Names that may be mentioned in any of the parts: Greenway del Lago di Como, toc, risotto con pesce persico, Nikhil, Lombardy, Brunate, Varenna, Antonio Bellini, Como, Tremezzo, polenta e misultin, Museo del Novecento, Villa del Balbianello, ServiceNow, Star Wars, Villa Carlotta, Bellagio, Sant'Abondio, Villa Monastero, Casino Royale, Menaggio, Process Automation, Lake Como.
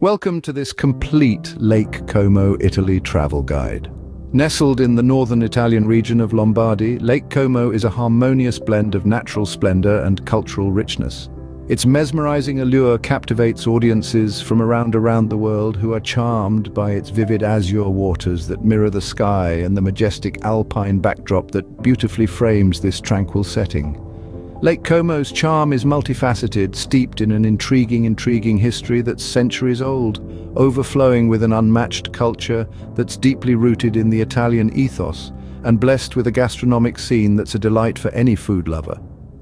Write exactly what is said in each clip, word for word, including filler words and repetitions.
Welcome to this complete Lake Como, Italy travel guide. Nestled in the northern Italian region of Lombardy, Lake Como is a harmonious blend of natural splendor and cultural richness. Its mesmerizing allure captivates audiences from around around the world who are charmed by its vivid azure waters that mirror the sky and the majestic alpine backdrop that beautifully frames this tranquil setting. Lake Como's charm is multifaceted, steeped in an intriguing, intriguing history that's centuries old, overflowing with an unmatched culture that's deeply rooted in the Italian ethos, and blessed with a gastronomic scene that's a delight for any food lover.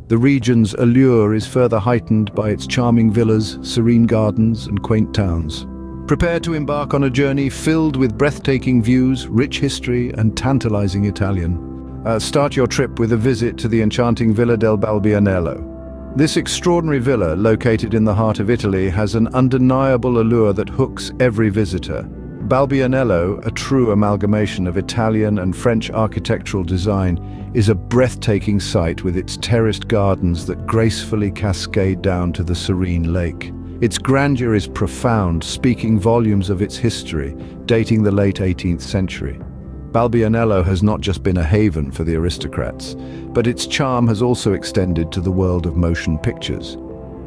The region's allure is further heightened by its charming villas, serene gardens, and quaint towns. Prepare to embark on a journey filled with breathtaking views, rich history, and tantalizing Italian. Uh, start your trip with a visit to the enchanting Villa del Balbianello. This extraordinary villa, located in the heart of Italy, has an undeniable allure that hooks every visitor. Balbianello, a true amalgamation of Italian and French architectural design, is a breathtaking sight with its terraced gardens that gracefully cascade down to the serene lake. Its grandeur is profound, speaking volumes of its history, dating the late eighteenth century. Balbianello has not just been a haven for the aristocrats, but its charm has also extended to the world of motion pictures.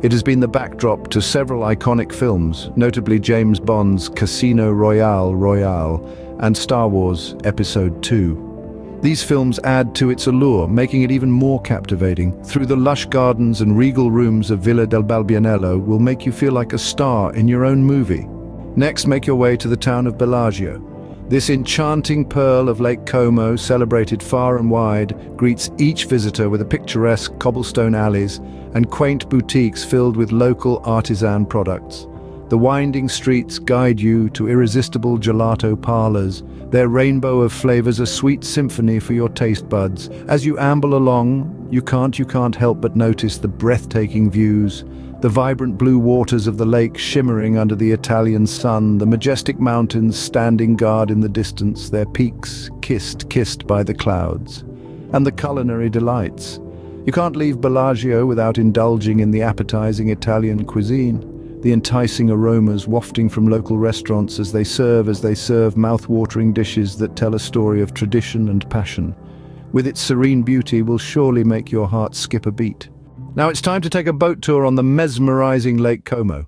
It has been the backdrop to several iconic films, notably James Bond's Casino Royale Royale and Star Wars Episode two. These films add to its allure, making it even more captivating. Through the lush gardens and regal rooms of Villa del Balbianello will make you feel like a star in your own movie. Next, make your way to the town of Bellagio. This enchanting pearl of Lake Como, celebrated far and wide, greets each visitor with a picturesque cobblestone alleys and quaint boutiques filled with local artisan products. The winding streets guide you to irresistible gelato parlors. Their rainbow of flavors a sweet symphony for your taste buds. As you amble along, you can't, you can't help but notice the breathtaking views, the vibrant blue waters of the lake shimmering under the Italian sun, the majestic mountains standing guard in the distance, their peaks kissed, kissed by the clouds, and the culinary delights. You can't leave Bellagio without indulging in the appetizing Italian cuisine. The enticing aromas wafting from local restaurants as they serve, as they serve mouth-watering dishes that tell a story of tradition and passion, with its serene beauty, will surely make your heart skip a beat. Now it's time to take a boat tour on the mesmerizing Lake Como.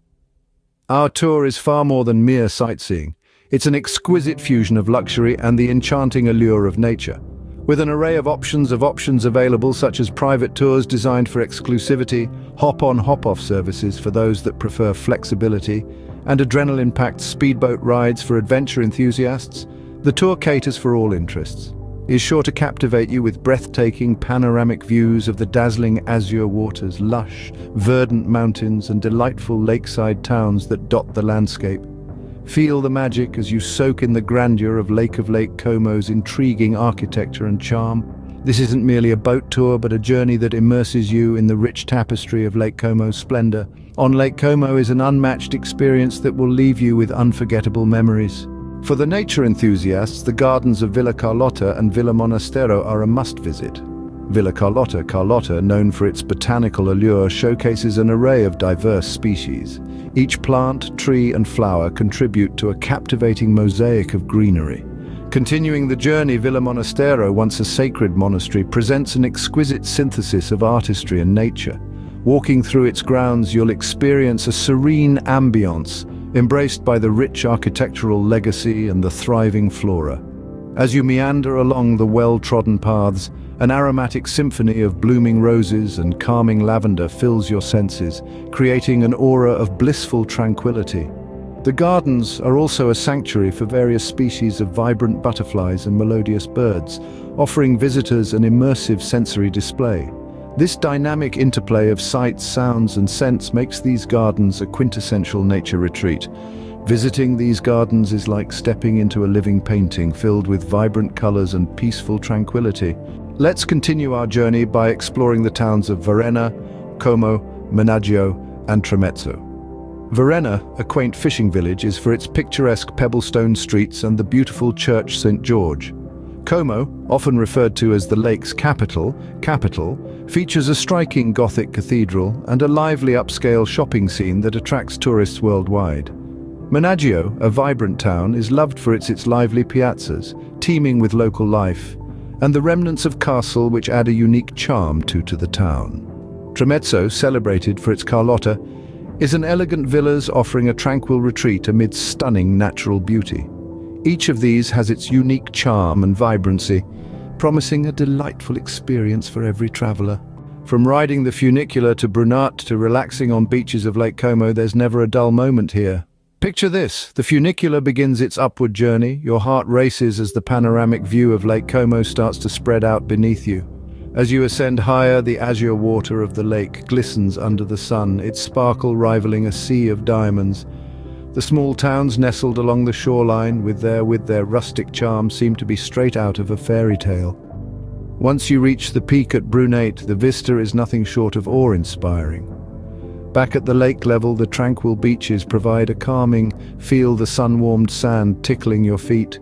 Our tour is far more than mere sightseeing. It's an exquisite fusion of luxury and the enchanting allure of nature. With an array of options of options available, such as private tours designed for exclusivity, hop-on hop-off services for those that prefer flexibility, and adrenaline-packed speedboat rides for adventure enthusiasts, the tour caters for all interests. It is sure to captivate you with breathtaking panoramic views of the dazzling azure waters, lush, verdant mountains, and delightful lakeside towns that dot the landscape. Feel the magic as you soak in the grandeur of Lake of Lake Como's intriguing architecture and charm. This isn't merely a boat tour, but a journey that immerses you in the rich tapestry of Lake Como's splendor. On Lake Como is an unmatched experience that will leave you with unforgettable memories. For the nature enthusiasts, the gardens of Villa Carlotta and Villa Monastero are a must-visit. Villa Carlotta, Carlotta, known for its botanical allure, showcases an array of diverse species. Each plant, tree, and flower contribute to a captivating mosaic of greenery. Continuing the journey, Villa Monastero, once a sacred monastery, presents an exquisite synthesis of artistry and nature. Walking through its grounds, you'll experience a serene ambience, embraced by the rich architectural legacy and the thriving flora. As you meander along the well-trodden paths, an aromatic symphony of blooming roses and calming lavender fills your senses, creating an aura of blissful tranquility. The gardens are also a sanctuary for various species of vibrant butterflies and melodious birds, offering visitors an immersive sensory display. This dynamic interplay of sights, sounds, and scents makes these gardens a quintessential nature retreat. Visiting these gardens is like stepping into a living painting filled with vibrant colors and peaceful tranquility. Let's continue our journey by exploring the towns of Varenna, Como, Menaggio, and Tremezzo. Varenna, a quaint fishing village, is for its picturesque pebblestone streets and the beautiful church Saint George. Como, often referred to as the lake's capital, capital, features a striking Gothic cathedral and a lively upscale shopping scene that attracts tourists worldwide. Menaggio, a vibrant town, is loved for its, its lively piazzas, teeming with local life, and the remnants of castle which add a unique charm to, to the town. Tremezzo, celebrated for its Carlotta, is an elegant villas offering a tranquil retreat amid stunning natural beauty. Each of these has its unique charm and vibrancy, promising a delightful experience for every traveller. From riding the funicular to Brunate to relaxing on beaches of Lake Como, there's never a dull moment here. Picture this, the funicular begins its upward journey, your heart races as the panoramic view of Lake Como starts to spread out beneath you. As you ascend higher, the azure water of the lake glistens under the sun, its sparkle rivaling a sea of diamonds. The small towns nestled along the shoreline with their, with their rustic charm seem to be straight out of a fairy tale. Once you reach the peak at Brunate, the vista is nothing short of awe-inspiring. Back at the lake level, the tranquil beaches provide a calming, feel the sun-warmed sand tickling your feet,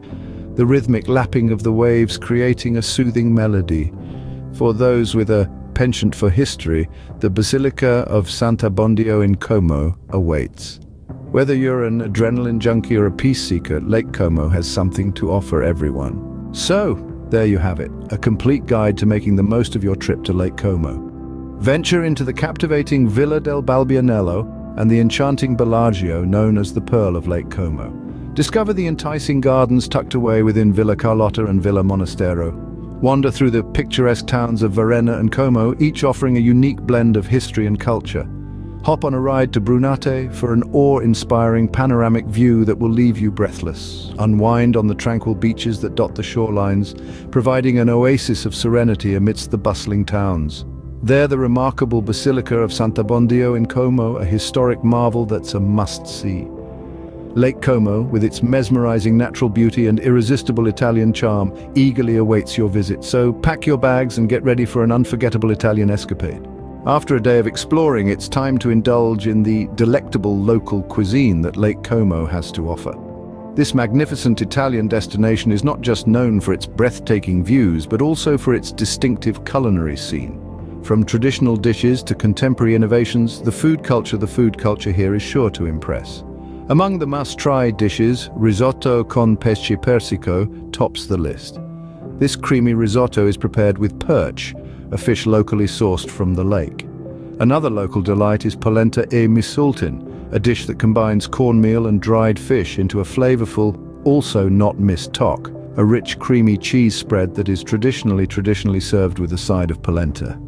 the rhythmic lapping of the waves creating a soothing melody. For those with a penchant for history, the Basilica of Sant'Abondio in Como awaits. Whether you're an adrenaline junkie or a peace seeker, Lake Como has something to offer everyone. So, there you have it, a complete guide to making the most of your trip to Lake Como. Venture into the captivating Villa del Balbianello and the enchanting Bellagio known as the Pearl of Lake Como. Discover the enticing gardens tucked away within Villa Carlotta and Villa Monastero. Wander through the picturesque towns of Varenna and Como, each offering a unique blend of history and culture. Hop on a ride to Brunate for an awe-inspiring panoramic view that will leave you breathless. Unwind on the tranquil beaches that dot the shorelines, providing an oasis of serenity amidst the bustling towns. There, the remarkable Basilica of Sant'Abondio in Como, a historic marvel that's a must-see. Lake Como, with its mesmerizing natural beauty and irresistible Italian charm, eagerly awaits your visit, so pack your bags and get ready for an unforgettable Italian escapade. After a day of exploring, it's time to indulge in the delectable local cuisine that Lake Como has to offer. This magnificent Italian destination is not just known for its breathtaking views, but also for its distinctive culinary scene. From traditional dishes to contemporary innovations, the food culture, the food culture here is sure to impress. Among the must-try dishes, risotto con pesce persico tops the list. This creamy risotto is prepared with perch, a fish locally sourced from the lake. Another local delight is polenta e misultin, a dish that combines cornmeal and dried fish into a flavorful, also not missed toc, a rich creamy cheese spread that is traditionally traditionally served with a side of polenta.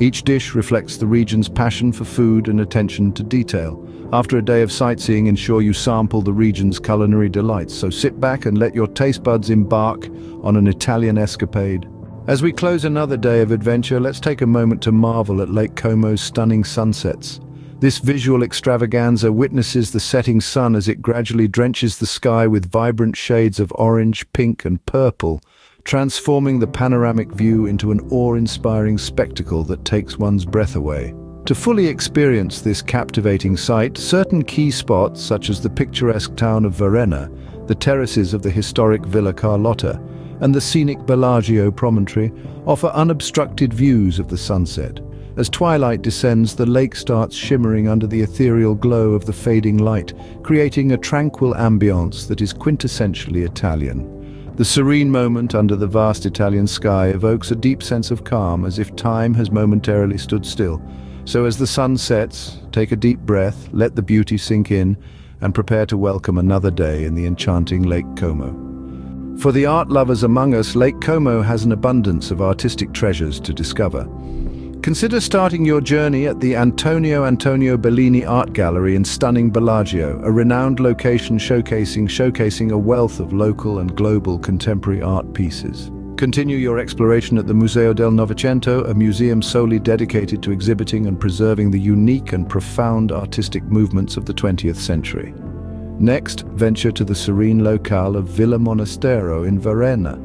Each dish reflects the region's passion for food and attention to detail. After a day of sightseeing, ensure you sample the region's culinary delights, so sit back and let your taste buds embark on an Italian escapade. As we close another day of adventure, let's take a moment to marvel at Lake Como's stunning sunsets. This visual extravaganza witnesses the setting sun as it gradually drenches the sky with vibrant shades of orange, pink, and purple, transforming the panoramic view into an awe-inspiring spectacle that takes one's breath away. To fully experience this captivating sight, certain key spots, such as the picturesque town of Varenna, the terraces of the historic Villa Carlotta, and the scenic Bellagio promontory offer unobstructed views of the sunset. As twilight descends, the lake starts shimmering under the ethereal glow of the fading light, creating a tranquil ambiance that is quintessentially Italian. The serene moment under the vast Italian sky evokes a deep sense of calm, as if time has momentarily stood still. So as the sun sets, take a deep breath, let the beauty sink in, and prepare to welcome another day in the enchanting Lake Como. For the art lovers among us, Lake Como has an abundance of artistic treasures to discover. Consider starting your journey at the Antonio Antonio Bellini Art Gallery in stunning Bellagio, a renowned location showcasing, showcasing a wealth of local and global contemporary art pieces. Continue your exploration at the Museo del Novecento, a museum solely dedicated to exhibiting and preserving the unique and profound artistic movements of the twentieth century. Next, venture to the serene locale of Villa Monastero in Varenna,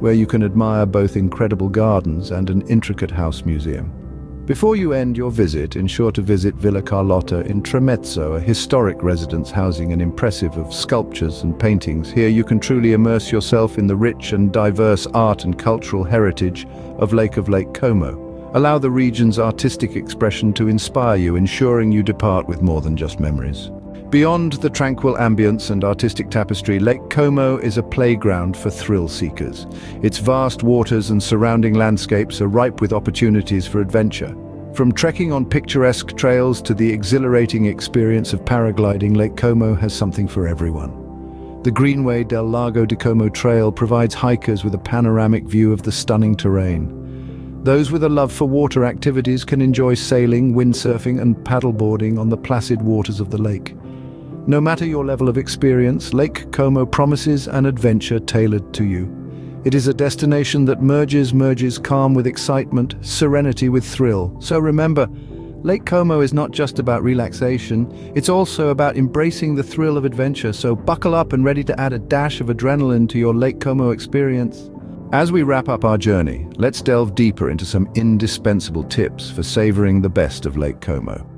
where you can admire both incredible gardens and an intricate house museum. Before you end your visit, ensure to visit Villa Carlotta in Tremezzo, a historic residence housing an impressive of sculptures and paintings. Here you can truly immerse yourself in the rich and diverse art and cultural heritage of Lake of Lake Como. Allow the region's artistic expression to inspire you, ensuring you depart with more than just memories. Beyond the tranquil ambience and artistic tapestry, Lake Como is a playground for thrill-seekers. Its vast waters and surrounding landscapes are ripe with opportunities for adventure. From trekking on picturesque trails to the exhilarating experience of paragliding, Lake Como has something for everyone. The Greenway del Lago di Como trail provides hikers with a panoramic view of the stunning terrain. Those with a love for water activities can enjoy sailing, windsurfing and paddleboarding on the placid waters of the lake. No matter your level of experience, Lake Como promises an adventure tailored to you. It is a destination that merges, merges calm with excitement, serenity with thrill. So remember, Lake Como is not just about relaxation, it's also about embracing the thrill of adventure, so buckle up and ready to add a dash of adrenaline to your Lake Como experience. As we wrap up our journey, let's delve deeper into some indispensable tips for savoring the best of Lake Como.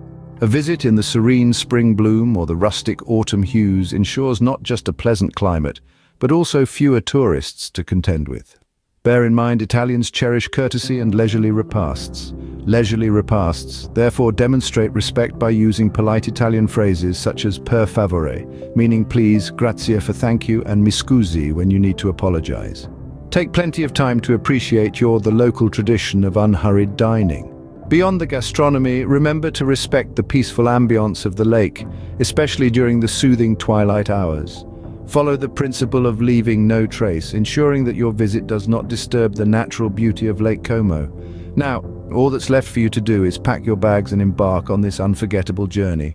A visit in the serene spring bloom or the rustic autumn hues ensures not just a pleasant climate, but also fewer tourists to contend with. Bear in mind, Italians cherish courtesy and leisurely repasts. Leisurely repasts, therefore, demonstrate respect by using polite Italian phrases such as per favore, meaning please, grazie for thank you, and mi scusi when you need to apologize. Take plenty of time to appreciate your the local tradition of unhurried dining. Beyond the gastronomy, remember to respect the peaceful ambience of the lake, especially during the soothing twilight hours. Follow the principle of leaving no trace, ensuring that your visit does not disturb the natural beauty of Lake Como. Now, all that's left for you to do is pack your bags and embark on this unforgettable journey.